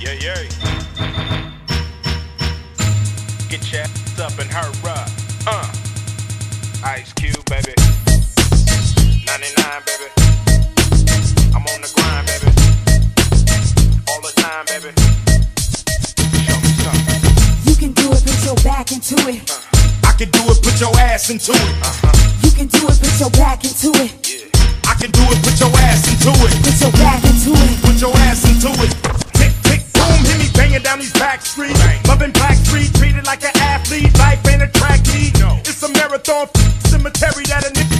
Yeah, yeah. Get your ass up and hurry up. Ice Cube, baby. 99, baby. I'm on the grind, baby. All the time, baby. Show me something. You can do it, put your back into it. I can do it, put your ass into it. You can do it, put your back into it. Yeah. I can do it, put your ass into it. Put your back into it. Put your ass into it. Tick, tick, boom, hit me banging down these back streets. Loving black street, treated like an athlete. Life ain't a track lead. No. It's a marathon cemetery that a nigga